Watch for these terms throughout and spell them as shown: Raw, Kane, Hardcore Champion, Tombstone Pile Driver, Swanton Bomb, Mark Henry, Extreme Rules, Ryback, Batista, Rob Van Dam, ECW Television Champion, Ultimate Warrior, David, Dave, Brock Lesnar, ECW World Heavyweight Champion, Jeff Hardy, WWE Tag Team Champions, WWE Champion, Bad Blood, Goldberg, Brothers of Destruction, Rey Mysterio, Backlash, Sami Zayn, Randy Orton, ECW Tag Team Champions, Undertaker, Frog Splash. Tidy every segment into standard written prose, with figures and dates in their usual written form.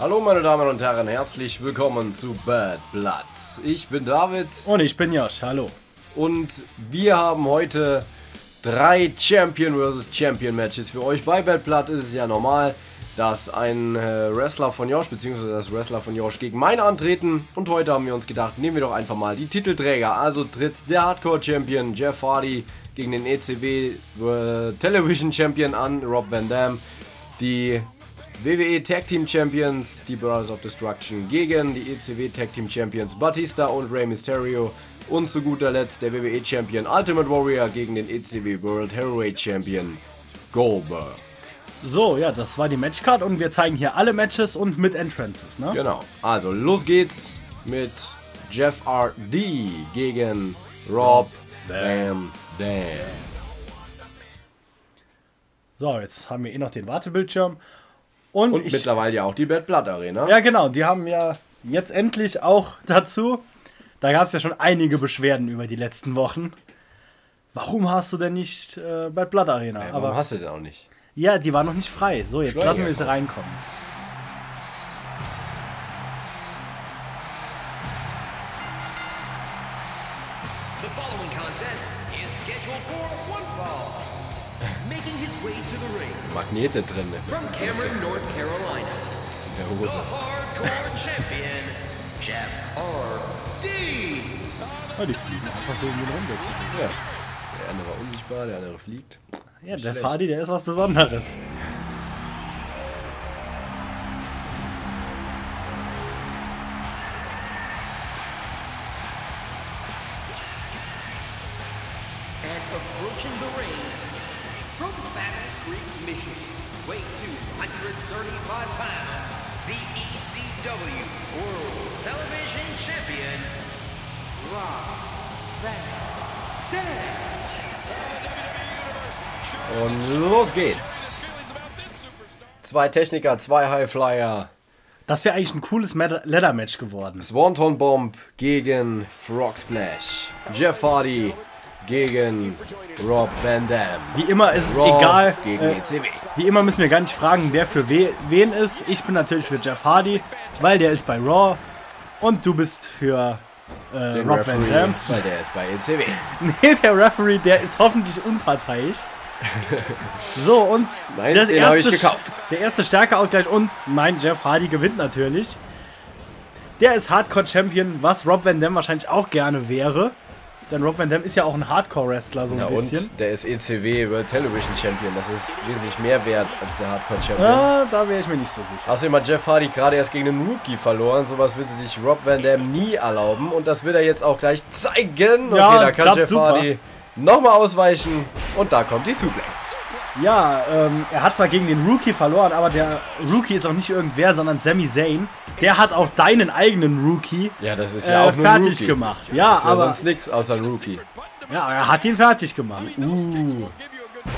Hallo meine Damen und Herren, herzlich willkommen zu Bad Blood. Ich bin David. Und ich bin Josh, hallo. Und wir haben heute 3 Champion vs. Champion Matches für euch. Bei Bad Blood ist es ja normal, dass ein Wrestler von Josh, beziehungsweise das Wrestler von Josh gegen meinen antreten. Und heute haben wir uns gedacht, nehmen wir doch einfach mal die Titelträger. Also tritt der Hardcore Champion Jeff Hardy gegen den ECW Television Champion an, Rob Van Dam. Die WWE Tag Team Champions, die Brothers of Destruction gegen die ECW Tag Team Champions Batista und Rey Mysterio. Und zu guter Letzt der WWE Champion Ultimate Warrior gegen den ECW World Heavyweight Champion Goldberg. So, ja, das war die Matchcard und wir zeigen hier alle Matches und mit Entrances, ne? Genau, also los geht's mit Jeff Hardy gegen Rob Van Dam. So, jetzt haben wir noch den Wartebildschirm. Und mittlerweile ja auch die Bad Blood Arena. Ja genau, die haben ja jetzt endlich auch dazu. Da gab es ja schon einige Beschwerden über die letzten Wochen. Warum hast du denn nicht Bad Blood Arena? Ey, warum aber hast du denn auch nicht? Ja, die war noch nicht frei. So, jetzt lassen wir es reinkommen. Magnete drin. From Cameron, North Carolina, the Hardcore Champion, Jeff Hardy. Ja, die fliegen einfach so in den Raum. Ja. Der eine war unsichtbar, der andere fliegt. Ja, der Jeff Hardy, der ist was Besonderes. Und los geht's. 2 Techniker, 2 Highflyer. Das wäre eigentlich ein cooles Leather-Match geworden. Swanton Bomb gegen Frog Splash. Jeff Hardy gegen Rob Van Dam. Wie immer ist es egal. Gegen ECW. Wie immer müssen wir gar nicht fragen, wer für wen ist. Ich bin natürlich für Jeff Hardy, weil der ist bei Raw. Und du bist für den Rob Referee, Van Dam. Weil der ist bei ECW. Nee, der Referee, der ist hoffentlich unparteiisch. So, und nein, das den erste, ich gekauft. Der erste Stärkeausgleich und mein Jeff Hardy gewinnt natürlich. Der ist Hardcore Champion, was Rob Van Dam wahrscheinlich auch gerne wäre. Denn Rob Van Dam ist ja auch ein Hardcore-Wrestler so ein bisschen. Und der ist ECW World Television Champion. Das ist wesentlich mehr wert als der Hardcore Champion. Ja, da wäre ich mir nicht so sicher. Außerdem hat Jeff Hardy gerade erst gegen einen Rookie verloren. Sowas würde sich Rob Van Dam nie erlauben. Und das wird er jetzt auch gleich zeigen. Ja, okay, da kann Jeff Hardy nochmal ausweichen. Und da kommt die Suplex. Ja, er hat zwar gegen den Rookie verloren, aber der Rookie ist auch nicht irgendwer, sondern Sami Zayn. Der hat auch deinen eigenen Rookie fertig gemacht. Ja, das ist ja aber sonst nichts außer Rookie. Ja, er hat ihn fertig gemacht.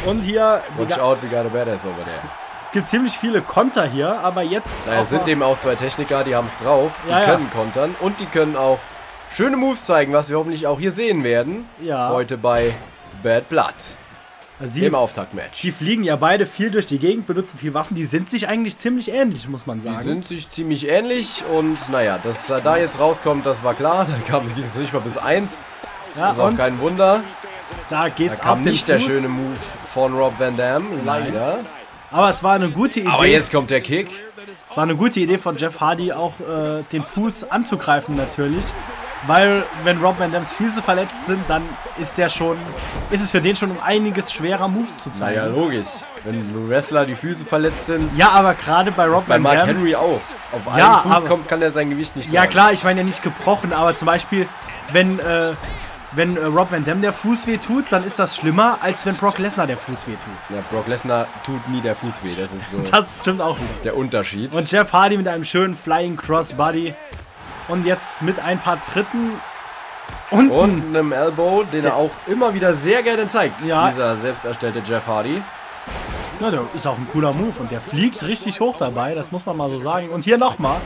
Und hier. Watch out, we got a badass over there. Es gibt ziemlich viele Konter hier, aber jetzt. Da sind eben auch 2 Techniker, die haben es drauf. Die können kontern und die können auch schöne Moves zeigen, was wir hoffentlich auch hier sehen werden. Ja. Heute bei Bad Blood. Also im Auftaktmatch. Die fliegen ja beide viel durch die Gegend, benutzen viel Waffen. Die sind sich eigentlich ziemlich ähnlich, muss man sagen. Die sind sich ziemlich ähnlich und naja, dass er da jetzt rauskommt, das war klar. Da ging es nicht mal bis 1. Ja, das ist auch kein Wunder. Da geht's da kam auf den nicht Fuß. Der schöne Move von Rob Van Dam, leider. Aber es war eine gute Idee. Aber jetzt kommt der Kick. Es war eine gute Idee von Jeff Hardy, auch den Fuß anzugreifen natürlich. Weil wenn Rob Van Dams Füße verletzt sind, dann ist der schon, ist es für den schon um einiges schwerer, Moves zu zeigen. Ja, logisch. Wenn Wrestler die Füße verletzt sind. Ja, aber gerade bei Rob Van Dam. Bei Mark Henry auch. Auf einen Fuß kommt, kann er sein Gewicht nicht tragen. Ja klar, ich meine ja nicht gebrochen, aber zum Beispiel, wenn, Rob Van Dam der Fuß weh tut, dann ist das schlimmer, als wenn Brock Lesnar der Fuß weh tut. Ja, Brock Lesnar tut nie der Fuß weh. Das ist so. Das stimmt auch wieder. Der Unterschied. Und Jeff Hardy mit einem schönen Flying Crossbody. Und jetzt mit ein paar Tritten und einem Elbow, den er auch immer wieder sehr gerne zeigt, dieser selbst erstellte Jeff Hardy. Ja, der ist auch ein cooler Move und der fliegt richtig hoch dabei, das muss man mal so sagen. Und hier nochmal.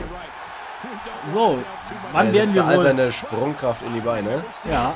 So, wann werden wir wohl... seine Sprungkraft in die Beine. Ja.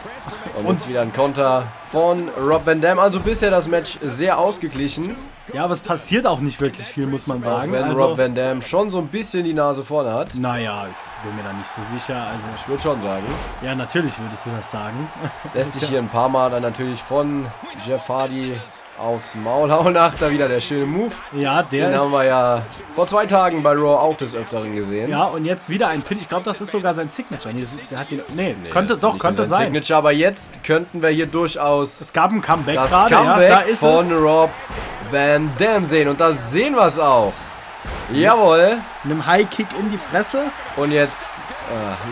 Und jetzt wieder ein Konter von Rob Van Dam. Also bisher das Match sehr ausgeglichen. Ja, aber es passiert auch nicht wirklich viel, muss man sagen. Auch wenn Rob Van Dam schon so ein bisschen die Nase vorne hat. Naja, ich bin mir da nicht so sicher. Also ich würde schon sagen. Ja, natürlich würdest du das sagen. Lässt sich hier ein paar Mal dann natürlich von Jeff Hardy aufs Maul hauen. Ach, da wieder der schöne Move. Ja, den haben wir ja vor 2 Tagen bei Raw auch des Öfteren gesehen. Ja, und jetzt wieder ein Pin. Ich glaube, das ist sogar sein Signature. Der hat ihn, nee, könnte sein. Signature, aber jetzt könnten wir hier durchaus... Es gab ein Comeback gerade. Ja, da von Rob Van Dam sehen. Und da sehen wir es auch. Jawohl. Mit einem High-Kick in die Fresse. Und jetzt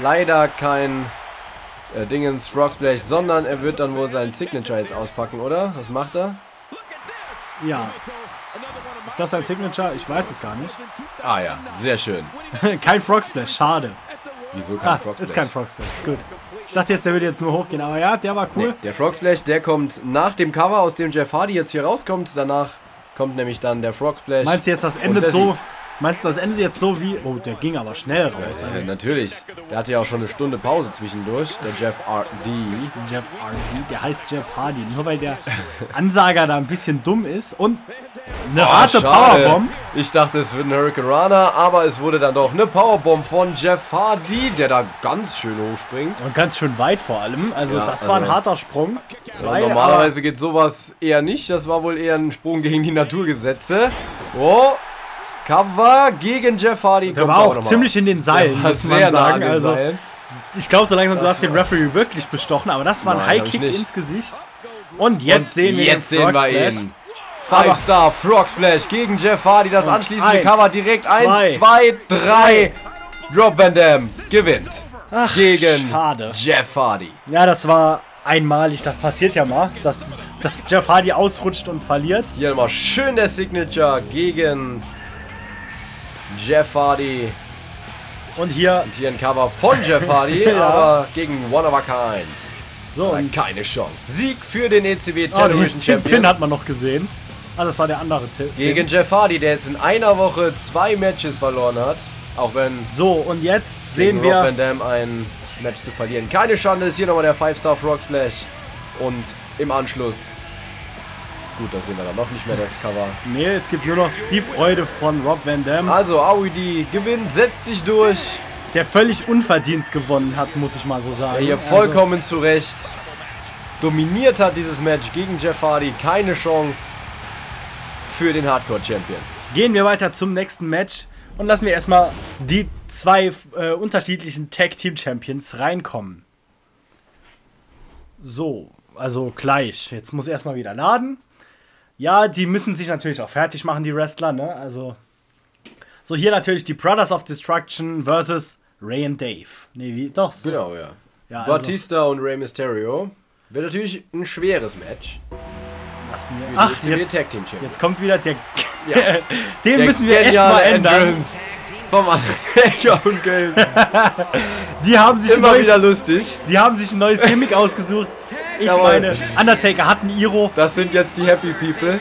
leider kein... Dingens Frogsplash, sondern er wird dann wohl seinen Signature jetzt auspacken, oder? Was macht er? Ja. Ist das sein Signature? Ich weiß es gar nicht. Ah ja, sehr schön. Kein Frogsplash, schade. Wieso kein Frogsplash? Ist kein Frogsplash, ist gut. Ich dachte jetzt, der würde jetzt nur hochgehen, aber ja, der war cool. Nee, der Frogsplash, der kommt nach dem Cover, aus dem Jeff Hardy jetzt hier rauskommt. Danach kommt nämlich dann der Frogsplash. Meinst du jetzt, das endet so... Meinst du, das endet jetzt so wie... Oh, der ging aber schnell raus. Also. Natürlich. Der hatte ja auch schon eine Stunde Pause zwischendurch. Der Jeff Hardy. Jeff Hardy. Der heißt Jeff Hardy. Nur weil der Ansager da ein bisschen dumm ist. Und eine harte Powerbomb. Ich dachte, es wird ein Hurricanrana, aber es wurde dann doch eine Powerbomb von Jeff Hardy, der da ganz schön hochspringt. Und ganz schön weit vor allem. Also ja, das war ein harter Sprung. Ja, normalerweise geht sowas eher nicht. Das war wohl eher ein Sprung gegen die Naturgesetze. Oh. Cover gegen Jeff Hardy. Der war auch ziemlich in den Seilen, muss man sagen. Also, ich glaube, so langsam, du hast den Referee wirklich bestochen, aber das war ein High-Kick ins Gesicht. Und jetzt sehen wir ihn. 5-Star Frog Splash gegen Jeff Hardy. Das anschließende Cover direkt 1, 2, 3. Rob Van Dam gewinnt gegen Jeff Hardy. Ja, das war... Einmalig, das passiert ja mal, dass Jeff Hardy ausrutscht und verliert. Hier nochmal schön der Signature gegen Jeff Hardy. Und hier ein Cover von Jeff Hardy, ja. Aber gegen One of a Kind. So, und keine Chance. Sieg für den ECW Television Champion. Den Pin hat man noch gesehen. Ah, das war der andere Tipp. Gegen Jeff Hardy, der jetzt in einer Woche 2 Matches verloren hat. Auch wenn... So, und jetzt sehen wir... Rob Van Dam ein... Match zu verlieren. Keine Schande, ist hier nochmal der 5-Star Frog Splash. Und im Anschluss... Gut, da sehen wir dann noch nicht mehr das Cover. Nee, es gibt nur noch die Freude von Rob Van Dam. Also, AOD gewinnt, setzt sich durch. Der völlig unverdient gewonnen hat, muss ich mal so sagen. Der hier vollkommen zu Recht dominiert hat dieses Match gegen Jeff Hardy. Keine Chance für den Hardcore Champion. Gehen wir weiter zum nächsten Match. Und lassen wir erstmal die 2 unterschiedlichen Tag Team Champions reinkommen. So, also gleich. Jetzt muss erstmal wieder laden. Ja, die müssen sich natürlich auch fertig machen, die Wrestler, ne? Also, so hier natürlich die Brothers of Destruction versus Rey und Dave. Nee, wie? Doch, so. Genau, ja. Ja, also Batista und Rey Mysterio. Wird natürlich ein schweres Match. Ach, jetzt kommt wieder der... Ja. Den müssen wir echt mal ändern. Vom Undertaker und Kane. Die haben sich immer wieder lustig. Die haben sich ein neues Gimmick ausgesucht. Ich meine, Undertaker hat einen Iro. Das sind jetzt die Happy People.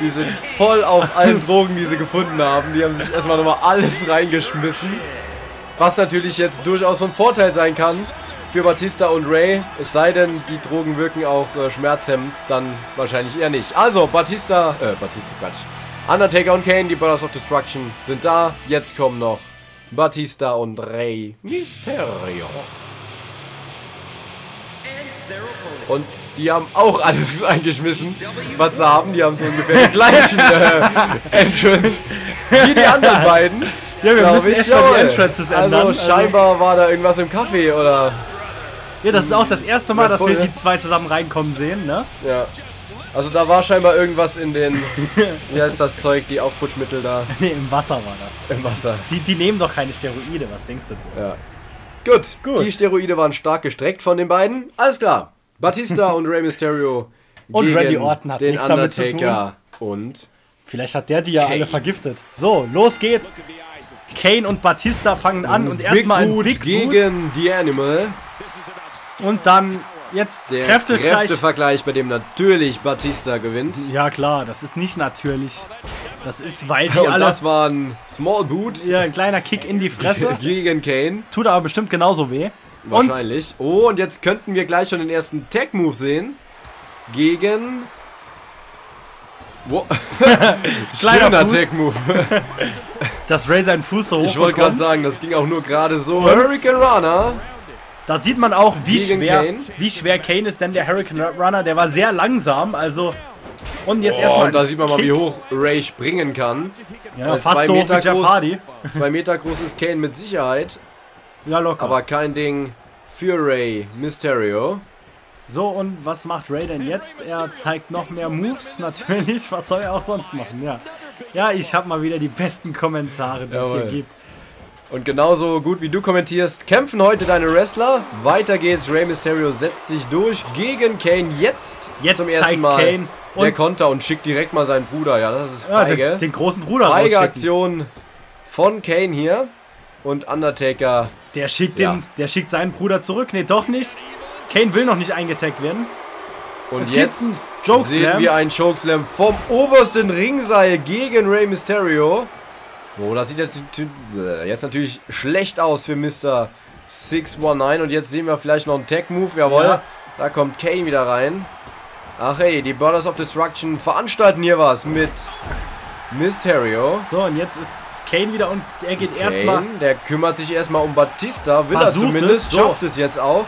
Die sind voll auf allen Drogen, die sie gefunden haben. Die haben sich erstmal nochmal alles reingeschmissen. Was natürlich jetzt durchaus von Vorteil sein kann für Batista und Rey, es sei denn, die Drogen wirken auch schmerzhemmend, dann wahrscheinlich eher nicht. Also, Undertaker und Kane, die Brothers of Destruction, sind da. Jetzt kommen noch Batista und Rey Mysterio. Und die haben auch alles eingeschmissen, was sie haben. Die haben so ungefähr den gleichen Entrance wie die anderen beiden. Ja, wir müssen echt mal die Entrances ändern. Also, scheinbar war da irgendwas im Kaffee, oder... Ja, das ist auch das erste Mal, dass wir die 2 zusammen reinkommen sehen, ne? Ja. Also da war scheinbar irgendwas in den... Wie heißt das Zeug, die Aufputschmittel da? Ne, im Wasser war das. Im Wasser. Die nehmen doch keine Steroide, was denkst du denn? Ja. Gut. Die Steroide waren stark gestreckt von den beiden. Alles klar. Batista und Rey Mysterio und Randy Orton hat den Undertaker und... Vielleicht hat der die ja alle vergiftet. So, los geht's. Kane und Batista fangen an und erstmal ein Big Boot gegen The Animal. Und dann jetzt der Kräftevergleich, bei dem natürlich Batista gewinnt. Ja klar, das ist nicht natürlich. Das ist, weil die alle... Das war ein Small Boot. Ja, ein kleiner Kick in die Fresse. Gegen Kane. Tut aber bestimmt genauso weh. Wahrscheinlich. Und, und jetzt könnten wir gleich schon den ersten Tag-Move sehen. Gegen... Wow. Kleiner Tag-Move. Das Ray seinen Fuß so hoch. Ich wollte gerade sagen, das ging auch nur gerade so. Und Hurricane Runner. Da sieht man auch, wie schwer Kane ist, denn der Hurricane Runner, der war sehr langsam, also... Und jetzt erstmal. Und da sieht man mal, wie hoch Ray springen kann. Ja, fast so hoch wie Jeff Hardy. 2 Meter groß ist Kane mit Sicherheit. Ja, locker. Aber kein Ding für Rey Mysterio. So, und was macht Ray denn jetzt? Er zeigt noch mehr Moves, natürlich. Was soll er auch sonst machen? Ja, ja, ich habe mal wieder die besten Kommentare, die es hier gibt. Und genauso gut wie du kommentierst, kämpfen heute deine Wrestler. Weiter geht's. Rey Mysterio setzt sich durch gegen Kane jetzt zum ersten Mal. Kane. Und der Konter und schickt direkt mal seinen Bruder. Ja, das ist feige. Ja, den großen Bruder rausschicken. Feige Aktion von Kane hier. Und Undertaker. Der schickt, der schickt seinen Bruder zurück. Nee, doch nicht. Kane will noch nicht eingetaggt werden. Und jetzt sehen wir einen Chokeslam vom obersten Ringseil gegen Rey Mysterio. Oh, das sieht jetzt natürlich schlecht aus für Mr. 619. Und jetzt sehen wir vielleicht noch einen Tag-Move. Jawohl, ja. Da kommt Kane wieder rein. Ach hey, die Brothers of Destruction veranstalten hier was mit Mysterio. So, und jetzt ist Kane wieder und er geht erstmal... Der kümmert sich erstmal um Batista, will er zumindest, schafft es jetzt auch.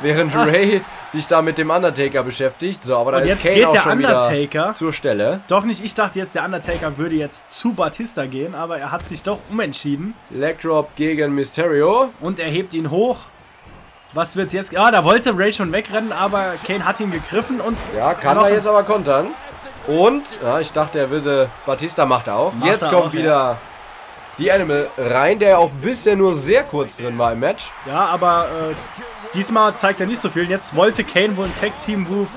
Während Ray sich da mit dem Undertaker beschäftigt. So, aber da ist Kane auch schon wieder zur Stelle. Doch nicht, ich dachte jetzt, der Undertaker würde jetzt zu Batista gehen, aber er hat sich doch umentschieden. Leg Drop gegen Mysterio. Und er hebt ihn hoch. Was wird's jetzt? Ah, da wollte Ray schon wegrennen, aber Kane hat ihn gegriffen und... Ja, kann er jetzt aber kontern. Und, ja, ich dachte, er würde... Batista macht er auch. Jetzt kommt wieder die Animal rein, der auch bisher nur sehr kurz drin war im Match. Ja, aber diesmal zeigt er nicht so viel. Jetzt wollte Kane wohl einen Tag-Team-Move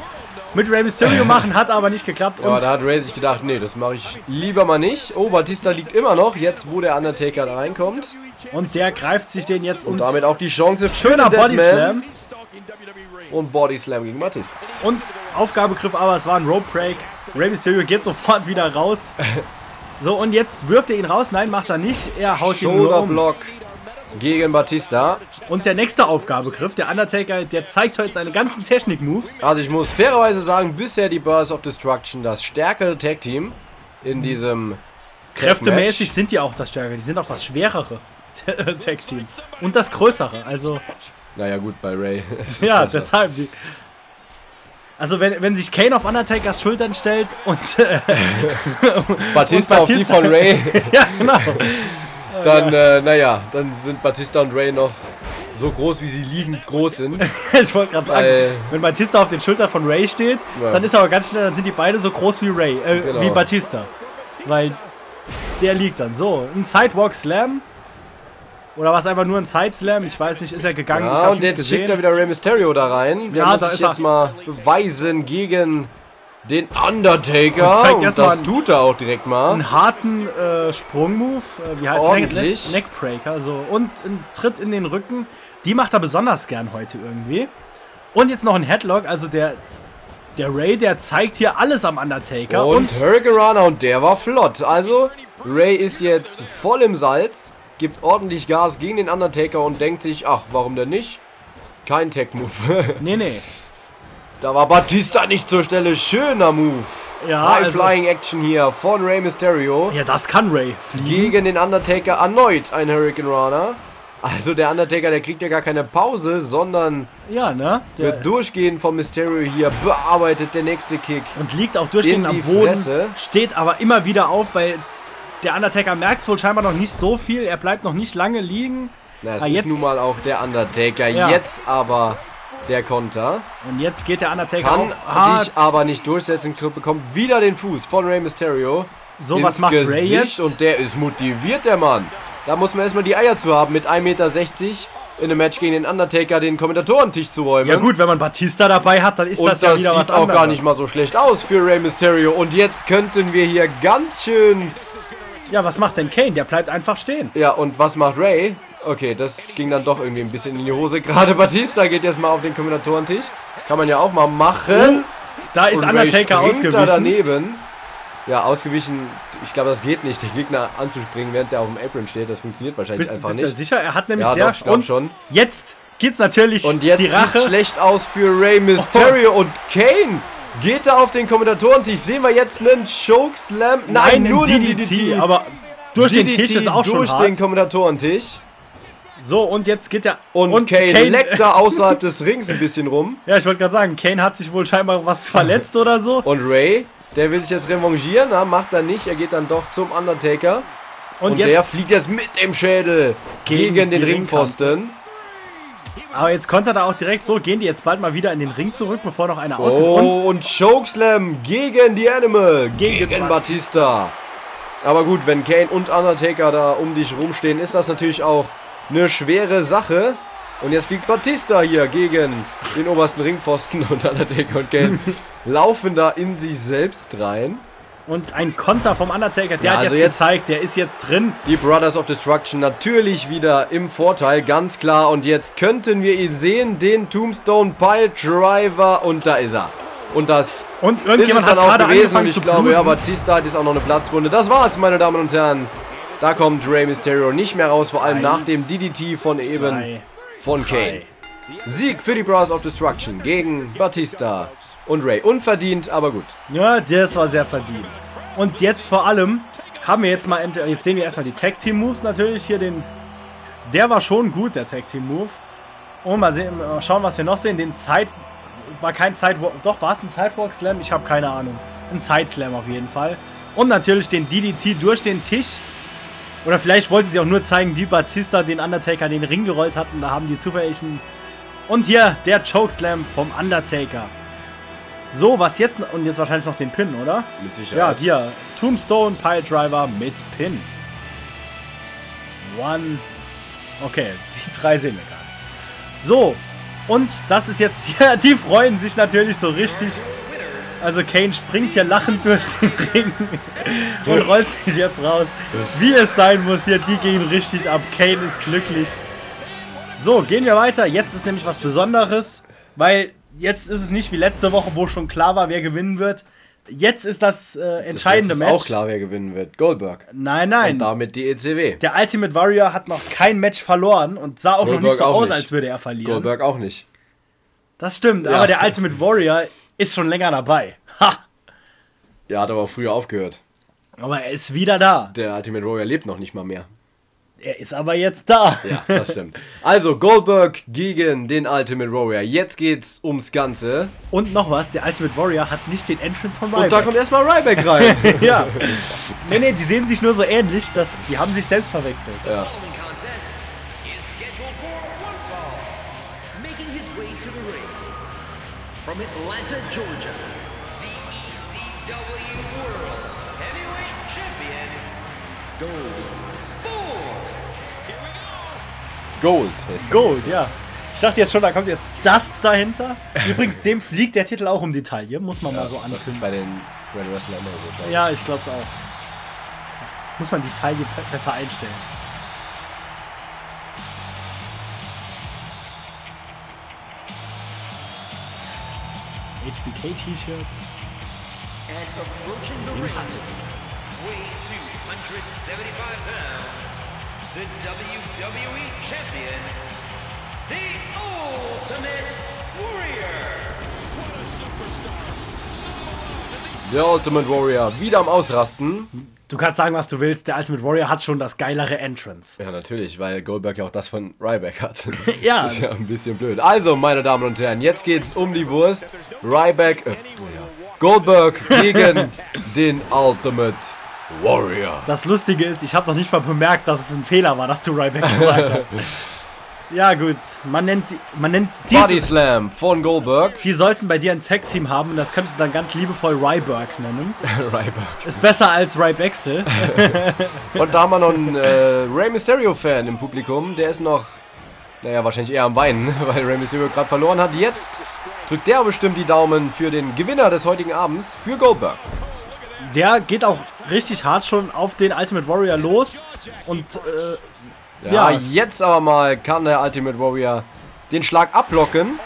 mit Rey Mysterio machen, hat aber nicht geklappt. Und ja, da hat Ray sich gedacht, nee, das mache ich lieber mal nicht. Oh, Batista liegt immer noch, jetzt wo der Undertaker da reinkommt. Und der greift sich den jetzt und damit auch die Chance. Schöner Bodyslam. Und Bodyslam gegen Batista. Und Aufgabegriff, aber es war ein Rope Break. Rey Mysterio geht sofort wieder raus. So, und jetzt wirft er ihn raus. Nein, macht er nicht. Er haut ihn nur um. Shoulderblock gegen Batista. Und der nächste Aufgabegriff, der Undertaker, der zeigt heute seine ganzen Technik-Moves. Also ich muss fairerweise sagen, bisher die Brothers of Destruction das stärkere Tag-Team in diesem Kräftemäßig sind die auch das stärkere, die sind auch das schwerere Tag-Team. Und das größere, also... Naja gut, bei Ray. Ja, deshalb... Die also wenn sich Kane auf Undertakers Schultern stellt und... Batista auf die von Ray. Ja, genau. Dann, naja, dann sind Batista und Ray noch so groß, wie sie liegend groß sind. Ich wollte gerade sagen, wenn Batista auf den Schultern von Ray steht, dann ist aber ganz schnell, dann sind die beide so groß wie Ray, wie Batista. Weil der liegt dann so. Ein Sidewalk Slam. Oder war es einfach nur ein Sideslam? Ich weiß nicht, ist er gegangen? Ja, ich hab's und jetzt gesehen. Schickt er wieder Rey Mysterio da rein. Der muss sich jetzt mal beweisen gegen den Undertaker. Und zeigt erst das tut er auch direkt mal. Einen harten Sprungmove. Wie heißt ordentlich. Neckbreaker. So. Und ein Tritt in den Rücken. Die macht er besonders gern heute irgendwie. Und jetzt noch ein Headlock. Also der Ray, der zeigt hier alles am Undertaker. Und Hurricane Runner, und der war flott. Also Ray ist jetzt voll im Salz. Gibt ordentlich Gas gegen den Undertaker und denkt sich, ach, warum denn nicht? Kein Tech-Move. Nee, nee. Da war Batista nicht zur Stelle. Schöner Move. Ja, High-Flying-Action hier von Rey Mysterio. Ja, das kann Rey fliegen. Gegen den Undertaker erneut ein Hurricane Runner. Also der Undertaker, der kriegt ja gar keine Pause, sondern wird durchgehend vom Mysterio hier bearbeitet. Der nächste Kick. Und liegt auch durchgehend am Boden. Steht aber immer wieder auf, weil... Der Undertaker merkt es wohl scheinbar noch nicht so viel. Er bleibt noch nicht lange liegen. Na, es ist nun mal auch der Undertaker. Ja. Jetzt aber der Konter. Und jetzt geht der Undertaker Kann sich aber nicht durchsetzen. Bekommt wieder den Fuß von Rey Mysterio. So, was macht Rey jetzt? Und der ist motiviert, der Mann. Da muss man erstmal die Eier zu haben, mit 1,60 Meter in einem Match gegen den Undertaker den Kommentatorentisch zu räumen. Ja gut, wenn man Batista dabei hat, dann ist das ja wieder was anderes. Und das sieht auch gar nicht mal so schlecht aus für Rey Mysterio. Und jetzt könnten wir hier ganz schön... Ja, was macht denn Kane? Der bleibt einfach stehen. Ja, und was macht Ray? Okay, das ging dann doch irgendwie ein bisschen in die Hose. Gerade Batista geht jetzt mal auf den Kombinatorentisch. Kann man ja auch mal machen. Da ist Undertaker ausgewichen. Daneben. ja, ausgewichen. Ich glaube, das geht nicht, den Gegner anzuspringen, während der auf dem Apron steht. Das funktioniert wahrscheinlich einfach nicht. Bist du sicher? Er hat nämlich sehr schon. Jetzt geht's natürlich die Rache. Und jetzt sieht's schlecht aus für Rey Mysterio und Kane. Geht da auf den Kommentatorentisch. Sehen wir jetzt einen Chokeslam? Nein, nur den DDT. Aber durch den Tisch ist auch schon hart. Durch den Kommentatorentisch. So, und jetzt geht er... Und Kane leckt da außerhalb des Rings ein bisschen rum. Ja, ich wollte gerade sagen, Kane hat sich wohl scheinbar was verletzt oder so. Und Rey, der will sich jetzt revanchieren, macht er nicht. Er geht dann doch zum Undertaker. Und jetzt der fliegt jetzt mit dem Schädel gegen den Ringpfosten. Aber jetzt konnte er da auch direkt so. Gehen die jetzt bald mal wieder in den Ring zurück, bevor noch einer ausgeht. Oh, und Chokeslam gegen die Animal, gegen Batista. Aber gut, wenn Kane und Undertaker da um dich rumstehen, ist das natürlich auch... eine schwere Sache. Und jetzt fliegt Batista hier gegen den obersten Ringpfosten und Undertaker und Kane laufen da in sich selbst rein. Und ein Konter vom Undertaker, der ja, hat also jetzt gezeigt, der ist jetzt drin. Die Brothers of Destruction natürlich wieder im Vorteil, ganz klar. Und jetzt könnten wir ihn sehen, den Tombstone Pile Driver. Und da ist er. Und das irgendjemand ist es dann hat auch gewesen. Und ich glaube, ja, Batista hat jetzt auch noch eine Platzwunde. Das war's, meine Damen und Herren. Da kommt Rey Mysterio nicht mehr raus, vor allem nach dem DDT von Kane. Sieg für die Brothers of Destruction gegen Batista und Rey. Unverdient, aber gut. Ja, das war sehr verdient. Und jetzt vor allem haben wir jetzt mal, jetzt sehen wir erstmal die Tag Team Moves natürlich hier. Der war schon gut, der Tag Team Move. Und mal schauen, was wir noch sehen. Den war es ein Sidewalk Slam? Ich habe keine Ahnung. Ein Side Slam auf jeden Fall. Und natürlich den DDT durch den Tisch. Oder vielleicht wollten sie auch nur zeigen, wie Batista den Undertaker den Ring gerollt hat. Und da haben die zufällig einen... Und hier der Chokeslam vom Undertaker. So, was jetzt... Und jetzt wahrscheinlich noch den Pin, oder? Mit Sicherheit. Ja, hier. Tombstone Pile Driver mit Pin. Okay, die drei sehen wir gar nicht. So, und das ist jetzt... Ja, die freuen sich natürlich so richtig. Also Kane springt hier lachend durch den Ring und rollt sich jetzt raus. Wie es sein muss hier, die gehen richtig ab. Kane ist glücklich. So, gehen wir weiter. Jetzt ist nämlich was Besonderes, weil jetzt ist es nicht wie letzte Woche, wo schon klar war, wer gewinnen wird. Jetzt ist das entscheidende Match. Ist auch klar, wer gewinnen wird. Goldberg. Nein, nein. Und damit die ECW. Der Ultimate Warrior hat noch kein Match verloren und sah auch Goldberg noch nicht so aus, als würde er verlieren. Goldberg auch nicht. Das stimmt, ja. Aber der Ultimate Warrior... ist schon länger dabei. Ha! Ja, hat aber auch früher aufgehört. Aber er ist wieder da. Der Ultimate Warrior lebt noch nicht mal mehr. Er ist aber jetzt da. Ja, das stimmt. Also Goldberg gegen den Ultimate Warrior. Jetzt geht's ums Ganze. Und noch was, der Ultimate Warrior hat nicht den Entrance von Ryback. Und da kommt erstmal Ryback rein. Ja. Nee, die sehen sich nur so ähnlich, dass die haben sich selbst verwechselt. Ja. From Atlanta, Georgia, the ECW World Heavyweight Champion, Gold. Gold, ja. Ich dachte jetzt schon, da kommt jetzt das dahinter. Übrigens, dem fliegt der Titel auch um die Taille, muss man mal so anziehen. Das ist bei den Red Wrestler immer so. Ja, ich glaube auch. Muss man die Taille besser einstellen. HBK-T-Shirts. And approaching the ring, weighing 275 pounds, the WWE Champion, the Ultimate Warrior. What a superstar. Der Ultimate Warrior wieder am Ausrasten. Du kannst sagen, was du willst, der Ultimate Warrior hat schon das geilere Entrance. Ja, natürlich, weil Goldberg ja auch das von Ryback hat. Ja. Das ist ja ein bisschen blöd. Also, meine Damen und Herren, jetzt geht's um die Wurst. Goldberg gegen den Ultimate Warrior. Das Lustige ist, ich habe noch nicht mal bemerkt, dass es ein Fehler war, dass du Ryback gesagt hast. Ja, gut. Man nennt Body Slam von Goldberg. Die sollten bei dir ein Tag-Team haben und das könntest du dann ganz liebevoll Ryback nennen. Ryback. Ist besser als Rybexel. Und da haben wir noch einen Rey Mysterio-Fan im Publikum. Der ist noch, naja, wahrscheinlich eher am Weinen, weil Rey Mysterio gerade verloren hat. Jetzt drückt der bestimmt die Daumen für den Gewinner des heutigen Abends, für Goldberg. Der geht auch richtig hart schon auf den Ultimate Warrior los und... ja, jetzt aber mal kann der Ultimate Warrior den Schlag ablocken.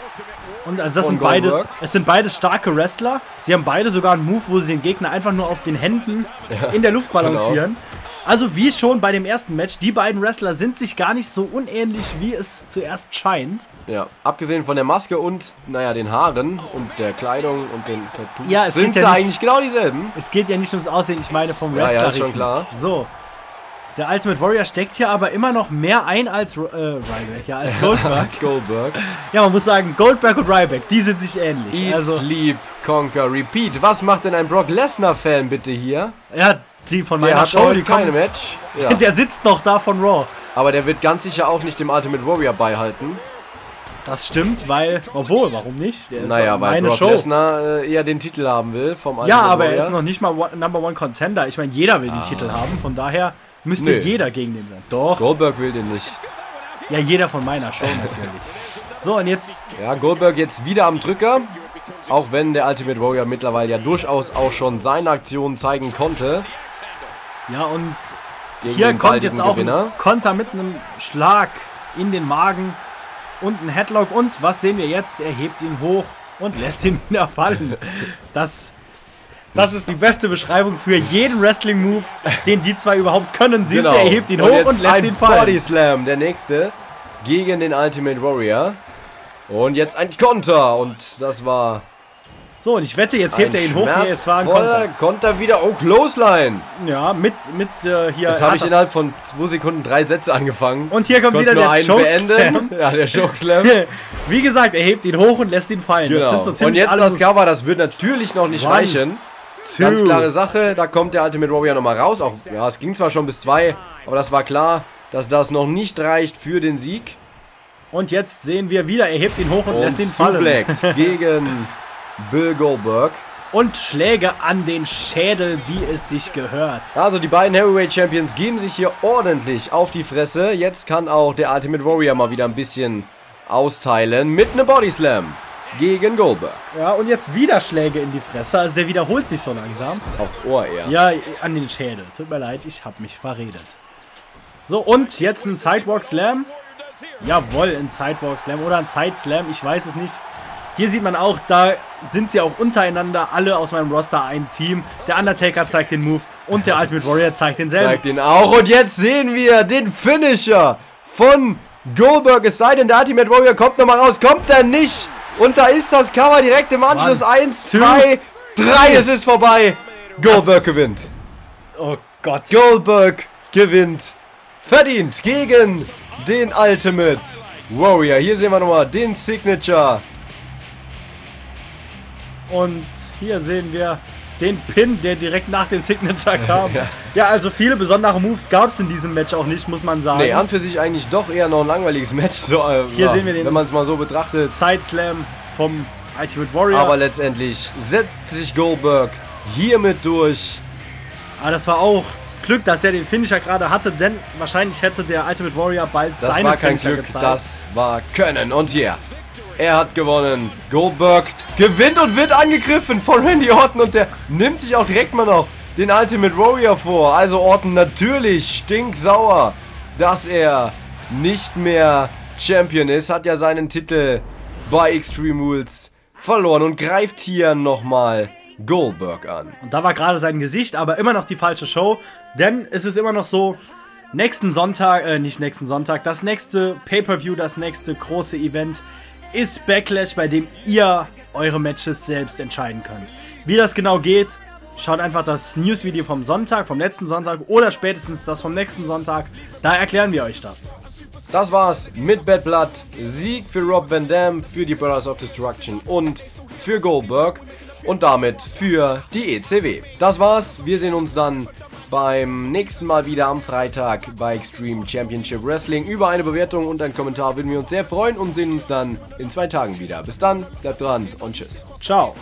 Und also das sind beides, es sind beides starke Wrestler. Sie haben beide sogar einen Move, wo sie den Gegner einfach nur auf den Händen in der Luft balancieren. Genau. Also wie schon bei dem ersten Match, die beiden Wrestler sind sich gar nicht so unähnlich, wie es zuerst scheint. Ja, abgesehen von der Maske und, naja, den Haaren und der Kleidung und den Tattoos, ja, sind sie ja eigentlich genau dieselben. Es geht ja nicht ums Aussehen, ich meine vom Wrestler. Ja, ist schon klar. So, der Ultimate Warrior steckt hier aber immer noch mehr ein als Ryback, ja, als Goldberg. Als Goldberg. Ja, man muss sagen, Goldberg und Ryback, die sind sich ähnlich. Eat, also, sleep, conquer, repeat. Was macht denn ein Brock Lesnar-Fan bitte hier? Ja, die von meiner Show, die keine Match. Ja. Der sitzt noch da von Raw. Aber der wird ganz sicher auch nicht dem Ultimate Warrior beihalten. Das stimmt, weil, obwohl, warum nicht? Der ist naja, weil Brock Lesnar eher den Titel haben will vom Ultimate Warrior. Ja, aber er ist noch nicht mal Number 1 Contender. Ich meine, jeder will den Titel haben, von daher müsste jeder gegen den sein. Doch. Goldberg will den nicht. Ja, jeder von meiner Show natürlich. So, und jetzt... Ja, Goldberg jetzt wieder am Drücker. Auch wenn der Ultimate Warrior mittlerweile ja durchaus auch schon seine Aktionen zeigen konnte. Ja, und hier kommt jetzt auch ein Konter mit einem Schlag in den Magen und ein Headlock. Und was sehen wir jetzt? Er hebt ihn hoch und lässt ihn wieder fallen. Das ist die beste Beschreibung für jeden Wrestling-Move, den die zwei überhaupt können. Siehst du, er hebt ihn hoch und lässt ihn fallen. Body Slam, der nächste gegen den Ultimate Warrior. Und jetzt ein Konter und das war... So, und ich wette, jetzt hebt er ihn hoch. Nee, es war ein Konter. Konter wieder. Oh, Clothesline. Ja, mit hier... Jetzt habe ich innerhalb von 2 Sekunden 3 Sätze angefangen. Und hier kommt wieder der Chokeslam. Ja, der Chokeslam. Wie gesagt, er hebt ihn hoch und lässt ihn fallen. Genau. Das sind so ziemlich alle... Und jetzt das Cover, das wird natürlich noch nicht reichen. Ganz klare Sache, da kommt der Ultimate Warrior nochmal raus. Auch, ja, es ging zwar schon bis 2, aber das war klar, dass das noch nicht reicht für den Sieg. Und jetzt sehen wir wieder, er hebt ihn hoch und lässt ihn fallen. Suplex gegen Bill Goldberg. Und Schläge an den Schädel, wie es sich gehört. Also die beiden Heavyweight Champions geben sich hier ordentlich auf die Fresse. Jetzt kann auch der Ultimate Warrior mal wieder ein bisschen austeilen mit einem Body Slam gegen Goldberg. Ja, und jetzt wieder Schläge in die Fresse. Also der wiederholt sich so langsam. Aufs Ohr eher. Ja, an den Schädel. Tut mir leid, ich habe mich verredet. So, und jetzt ein Sidewalk Slam. Jawohl, ein Sidewalk Slam oder ein Side Slam, ich weiß es nicht. Hier sieht man auch, da sind sie auch untereinander alle aus meinem Roster ein Team. Der Undertaker zeigt den Move und der Ultimate Warrior zeigt denselben. Zeigt ihn auch und jetzt sehen wir den Finisher von Goldberg. Es sei denn, der Ultimate Warrior kommt nochmal raus, kommt er nicht. Und da ist das Cover direkt im Anschluss. 1, 2, 3, es ist vorbei. Goldberg gewinnt. Oh Gott. Goldberg gewinnt. Verdient gegen den Ultimate Warrior. Hier sehen wir nochmal den Signature. Und hier sehen wir den Pin, der direkt nach dem Signature kam. Ja, also viele besondere Moves gab es in diesem Match auch nicht, muss man sagen. Nee, an für sich eigentlich doch eher noch ein langweiliges Match. So, hier sehen wir den, wenn man es mal so betrachtet, Sideslam vom Ultimate Warrior. Aber letztendlich setzt sich Goldberg hiermit durch. Aber das war auch Glück, dass er den Finisher gerade hatte, denn wahrscheinlich hätte der Ultimate Warrior bald seinen Finisher gezeigt. Das war kein Glück, das war Können. Und ja, er hat gewonnen. Goldberg gewinnt und wird angegriffen von Randy Orton und der nimmt sich auch direkt mal noch den Ultimate Warrior vor. Also Orton natürlich stinksauer, dass er nicht mehr Champion ist, hat ja seinen Titel bei Extreme Rules verloren und greift hier nochmal Goldberg an. Und da war gerade sein Gesicht, aber immer noch die falsche Show, denn es ist immer noch so, das nächste Pay-Per-View, das nächste große Event ist Backlash, bei dem ihr eure Matches selbst entscheiden könnt. Wie das genau geht, schaut einfach das News-Video vom Sonntag, vom letzten Sonntag oder spätestens das vom nächsten Sonntag, da erklären wir euch das. Das war's mit Bad Blood, Sieg für Rob Van Dam, für die Brothers of Destruction und für Goldberg. Und damit für die ECW. Das war's. Wir sehen uns dann beim nächsten Mal wieder am Freitag bei Extreme Championship Wrestling. Über eine Bewertung und einen Kommentar würden wir uns sehr freuen und sehen uns dann in 2 Tagen wieder. Bis dann, bleibt dran und tschüss. Ciao.